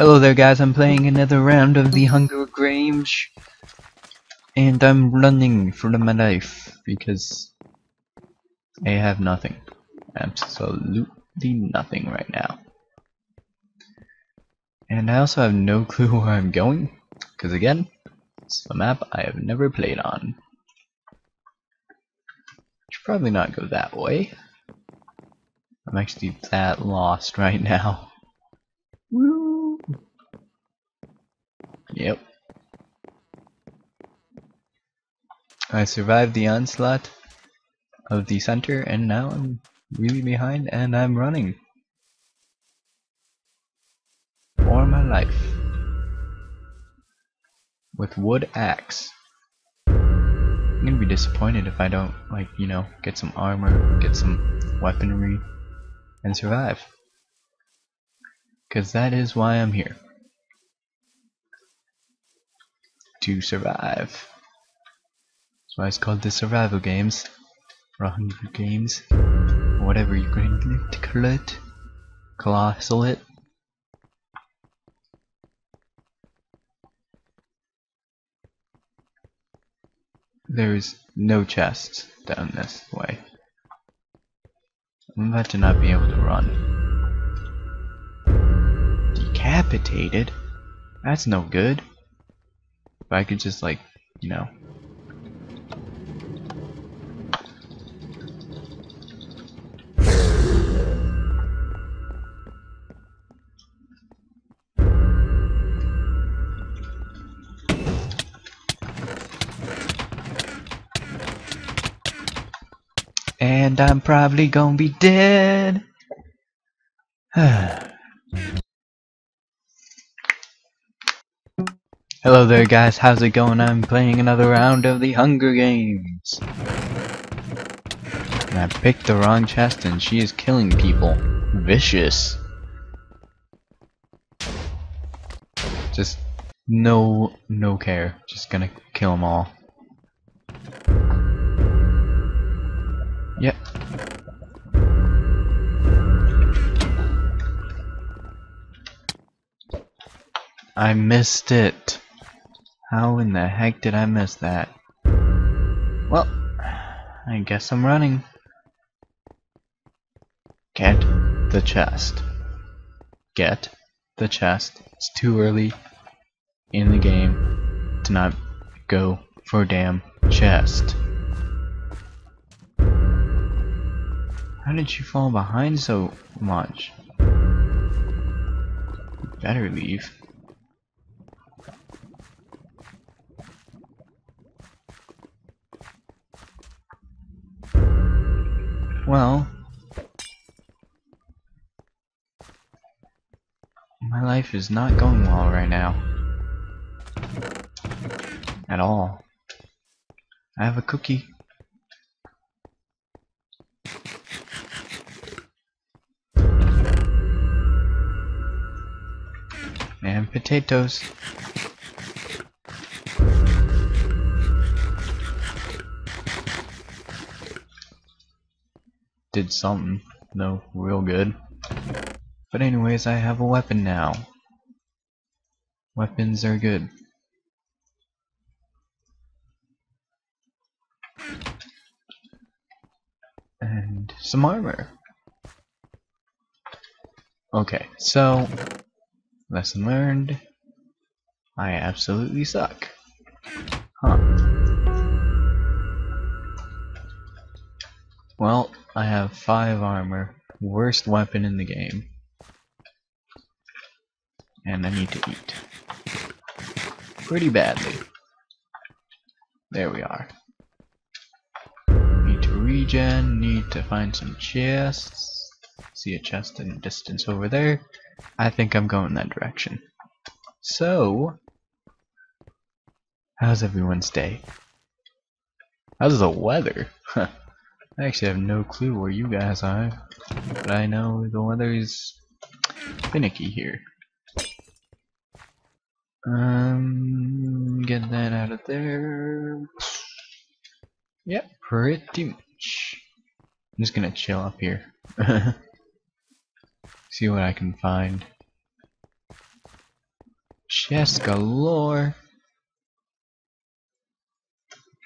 Hello there guys, I'm playing another round of the Hunger Games and I'm running for my life because I have nothing. Absolutely nothing right now. And I also have no clue where I'm going because again, it's a map I have never played on. Should probably not go that way. I'm actually that lost right now. Woo! Yep. I survived the onslaught of the center and now I'm really behind and I'm running for my life with wood axe. I'm gonna be disappointed if I don't, like, you know, get some armor, get some weaponry and survive, because that is why I'm here. To survive. That's why it's called the survival games, or Hunger Games, or whatever you're going to call it. Colossal it. There is no chests down this way. I'm about to not be able to run. Decapitated? That's no good. If I could just, like, you know, and I'm probably gonna be dead. Hello there guys, how's it going? I'm playing another round of the Hunger Games. And I picked the wrong chest and she is killing people. Vicious. Just no care. Just gonna kill them all. Yep. I missed it. How in the heck did I miss that? Well, I guess I'm running. Get the chest. Get the chest. It's too early in the game to not go for a damn chest. How did you fall behind so much? You better leave. Well, my life is not going well right now. At all. I have a cookie. And potatoes. Did something, no, real good. But anyways, I have a weapon now. Weapons are good. And some armor. Okay, so lesson learned. I absolutely suck. Huh. Well, I have 5 armor, worst weapon in the game, and I need to eat pretty badly. There we are. Need to regen, need to find some chests. See a chest in the distance over there. I think I'm going that direction. So, how's everyone's day? How's the weather? Huh. I actually have no clue where you guys are, but I know the weather is finicky here. Get that out of there. Yep, pretty much. I'm just gonna chill up here. See what I can find. Chests galore.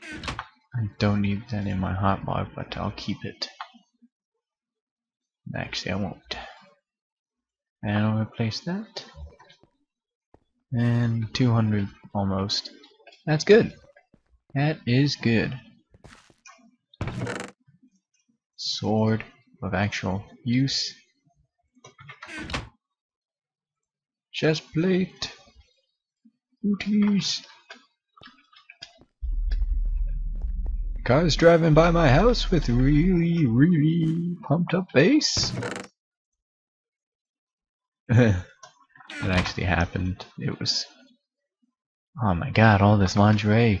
I don't need that in my hotbar, but I'll keep it. Actually, I won't. And I'll replace that. And 200 almost. That's good. That is good. Sword of actual use. Chest plate. Booties. Cars driving by my house with really, really pumped up bass. That actually happened. It was. Oh my god, all this lingerie.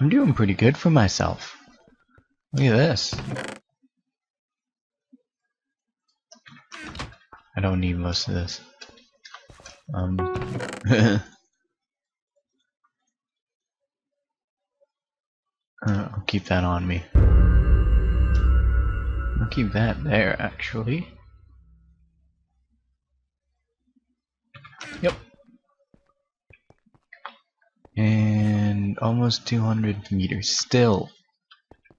I'm doing pretty good for myself. Look at this. I don't need most of this. I'll keep that on me. I'll keep that there, actually. Yep. And almost 200 meters still.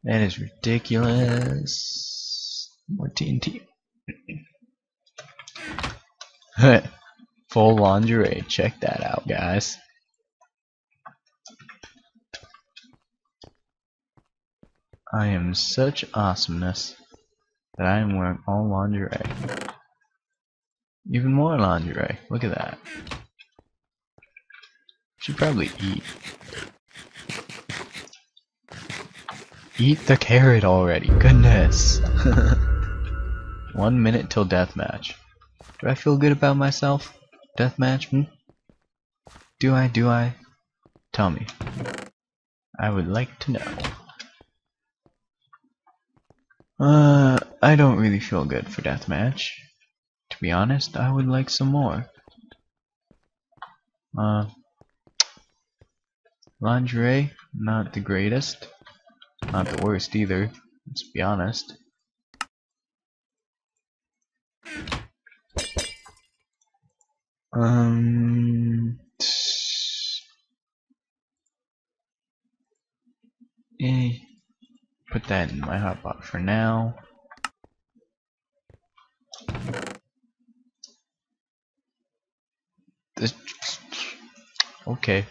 That is ridiculous. More TNT. Full lingerie. Check that out, guys. I am such awesomeness that I am wearing all lingerie. Even more lingerie. Look at that. Should probably eat. Eat the carrot already. Goodness. 1 minute till deathmatch. Do I feel good about myself? Deathmatch? Do I? Tell me. I would like to know. I don't really feel good for deathmatch. To be honest, I would like some more. Lingerie, not the greatest. Not the worst either, let's be honest. Put that in my hotbox for now. This, okay.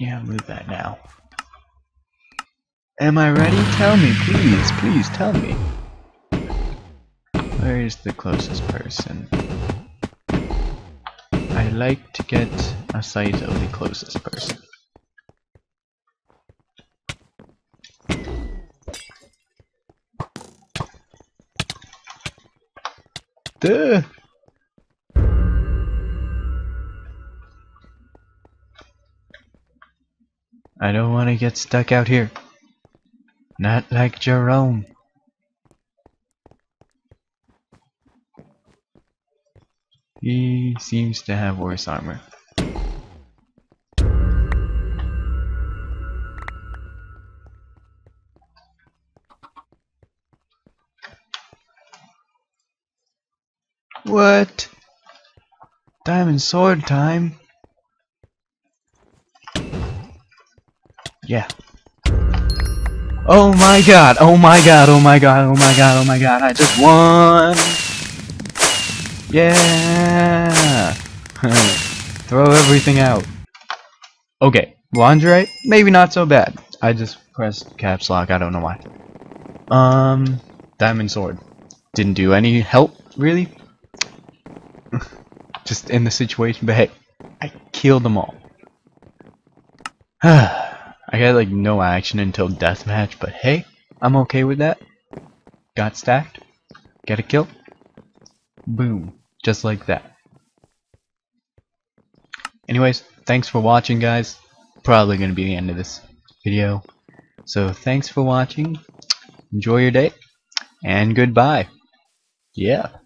Yeah, move that now. Am I ready? Tell me, please, please tell me. Where is the closest person? I like to get a sight of the closest person. Duh! I don't want to get stuck out here. Not like Jerome. He seems to have worse armor. What? Diamond sword time. Yeah. Oh my god, oh my god, oh my god, oh my god, oh my god, I just won! Yeah! Throw everything out. Okay, lingerie, maybe not so bad. I just pressed caps lock, I don't know why. Diamond sword. Didn't do any help, really. Just in the situation, but hey, I killed them all. I got like no action until deathmatch, but hey, I'm okay with that. Got stacked, got a kill, boom, just like that. Anyways, thanks for watching, guys. Probably gonna be the end of this video. So thanks for watching, enjoy your day, and goodbye. Yeah.